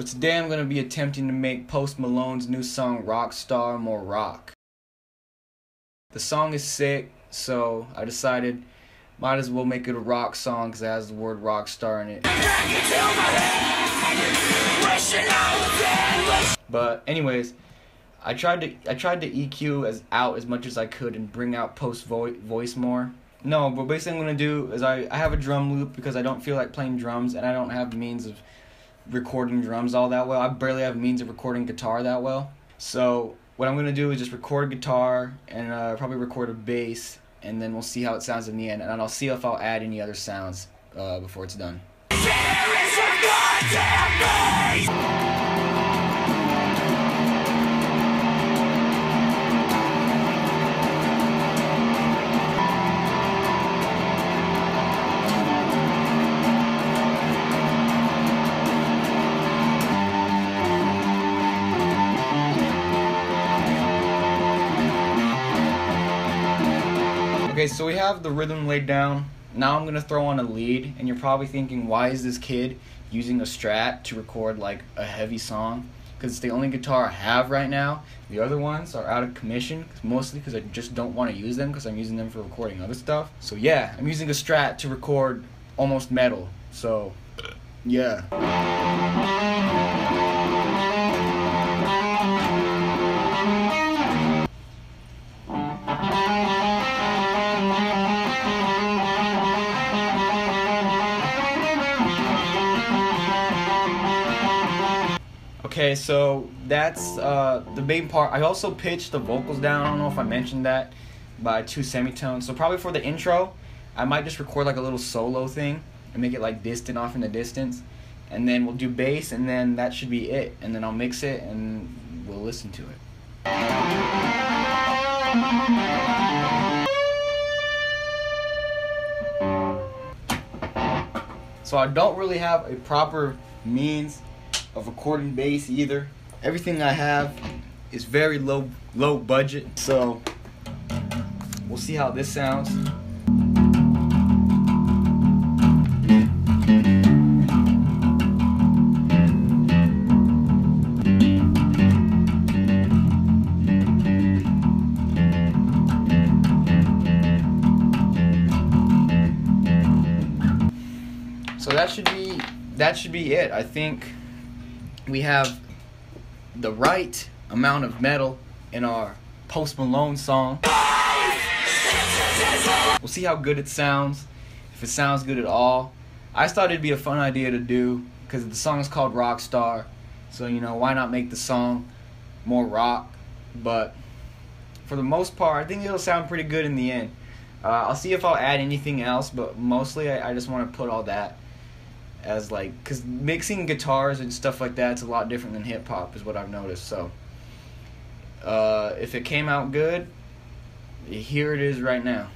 So today I'm going to be attempting to make Post Malone's new song Rockstar more rock. The song is sick, so I decided might as well make it a rock song because it has the word rockstar in it. But anyways, I tried to EQ as much as I could and bring out Post's voice more. No, but basically what I'm going to do is I have a drum loop because I don't feel like playing drums and I don't have means of recording drums all that well. I barely have means of recording guitar that well. So what I'm going to do is just record guitar and probably record a bass, and then we'll see how it sounds in the end, and I'll see if I'll add any other sounds before it's done. Okay, so we have the rhythm laid down. Now I'm gonna throw on a lead, and you're probably thinking, why is this kid using a Strat to record like a heavy song? Because it's the only guitar I have right now. The other ones are out of commission, mostly because I just don't want to use them because I'm using them for recording other stuff. So yeah, I'm using a Strat to record almost metal. So yeah. Okay, so that's the main part. I also pitched the vocals down, I don't know if I mentioned that, by 2 semitones. So probably for the intro, I might just record like a little solo thing and make it like distant off in the distance. And then we'll do bass, and then that should be it. And then I'll mix it and we'll listen to it. So I don't really have a proper means of recording bass either. Everything I have is very low budget, so we'll see how this sounds. So that should be it. I think we have the right amount of metal in our Post Malone song. We'll see how good it sounds, if it sounds good at all. I just thought it'd be a fun idea to do because the song is called Rockstar, so you know, why not make the song more rock? But for the most part, I think it'll sound pretty good in the end. I'll see if I'll add anything else, but mostly I just want to put all that as like, because mixing guitars and stuff like that, it's a lot different than hip-hop is what I've noticed. So if it came out good, here it is right now.